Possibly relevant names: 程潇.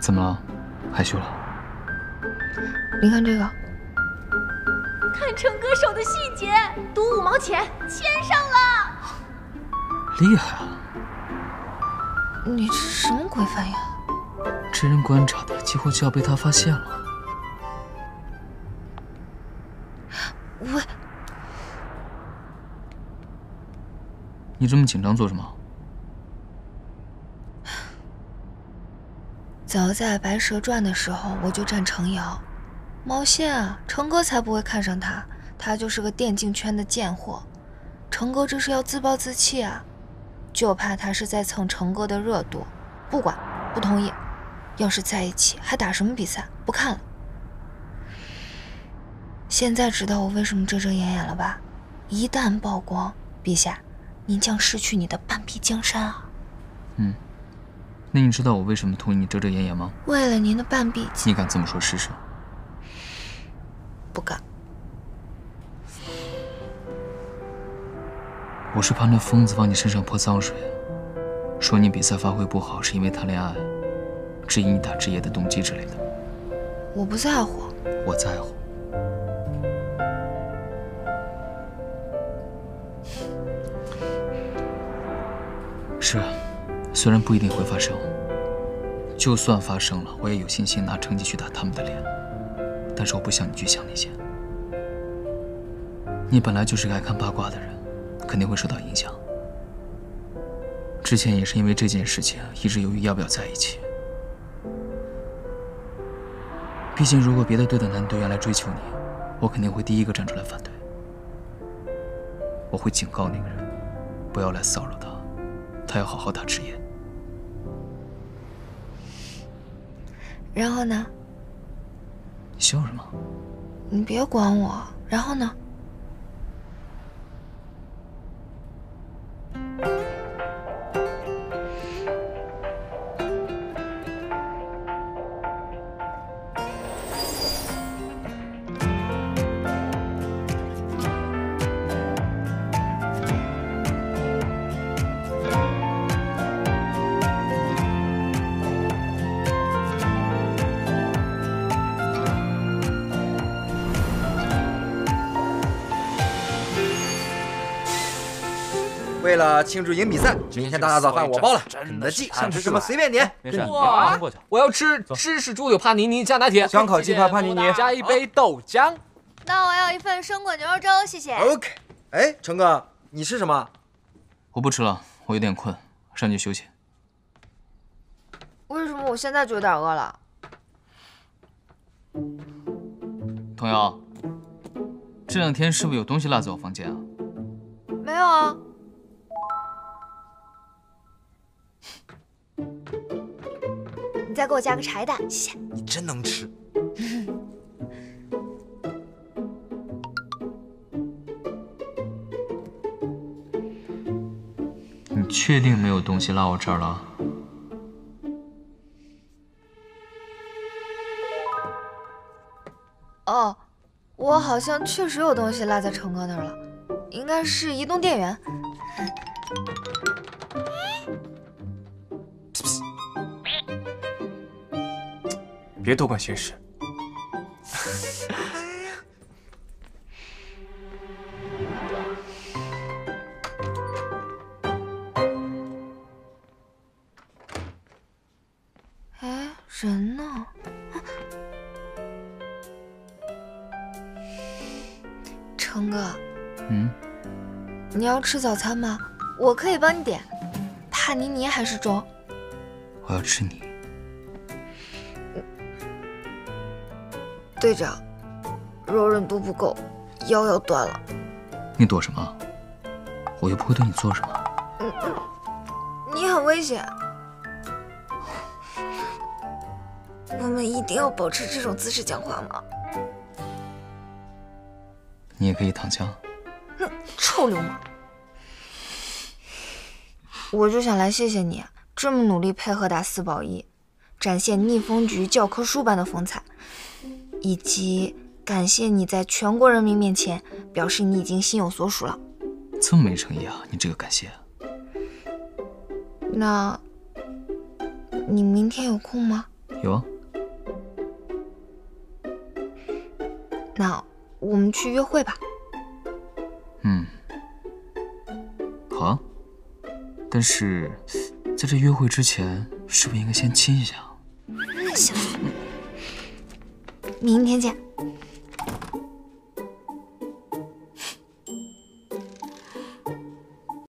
怎么了？害羞了？你看这个，看成歌手的细节，赌5毛钱，签上了。厉害啊！你这是什么鬼反应？真人观察的，几乎就要被他发现了。喂，你这么紧张做什么？ 早在《白蛇传》的时候，我就站程瑶，毛线啊！程哥才不会看上他，他就是个电竞圈的贱货。程哥这是要自暴自弃啊！就怕他是在蹭程哥的热度。不管，不同意。要是在一起，还打什么比赛？不看了。现在知道我为什么遮遮掩掩了吧？一旦曝光，陛下，您将失去你的半壁江山啊！嗯。 那你知道我为什么同意你遮遮掩掩吗？为了您的半壁。你敢这么说试试？不敢。我是怕那疯子往你身上泼脏水，说你比赛发挥不好是因为谈恋爱，质疑你打职业的动机之类的。我不在乎。我在乎。是。 虽然不一定会发生，就算发生了，我也有信心拿成绩去打他们的脸。但是我不想你去想那些。你本来就是个爱看八卦的人，肯定会受到影响。之前也是因为这件事情一直犹豫要不要在一起。毕竟，如果别的队的男队员来追求你，我肯定会第一个站出来反对。我会警告那个人，不要来骚扰他，他要好好打职业。 然后呢？你笑什么？你别管我。然后呢？为了庆祝赢比赛，今天大大早饭我包了，肯德基想吃什么随便点。没事，我要吃芝士猪柳帕尼尼加拿铁，香烤鸡块帕尼尼加一杯豆浆。那我要一份生滚牛肉粥，谢谢。OK。哎，成哥，你吃什么？我不吃了，我有点困，上去休息。为什么我现在就有点饿了？童瑶，这两天是不是有东西落在我房间啊？没有啊。 你再给我加个茶叶蛋，谢谢。你真能吃。你确定没有东西落我这儿了？哦，我好像确实有东西落在成哥那儿了，应该是移动电源。 别多管闲事。哎，人呢？成哥，嗯，你要吃早餐吗？我可以帮你点，帕尼尼还是粥？我要吃你。 队长，柔韧度不够，腰要断了。你躲什么？我又不会对你做什么。你很危险。我们一定要保持这种姿势讲话吗？你也可以躺枪。哼，臭流氓！我就想来谢谢你，这么努力配合打四保一，展现逆风局教科书般的风采，以及感谢你在全国人民面前表示你已经心有所属了。这么没诚意啊！你这个感谢。那，你明天有空吗？有啊。那我们去约会吧。嗯，好啊。但是，在这约会之前，是不是应该先亲一下？行，明天见。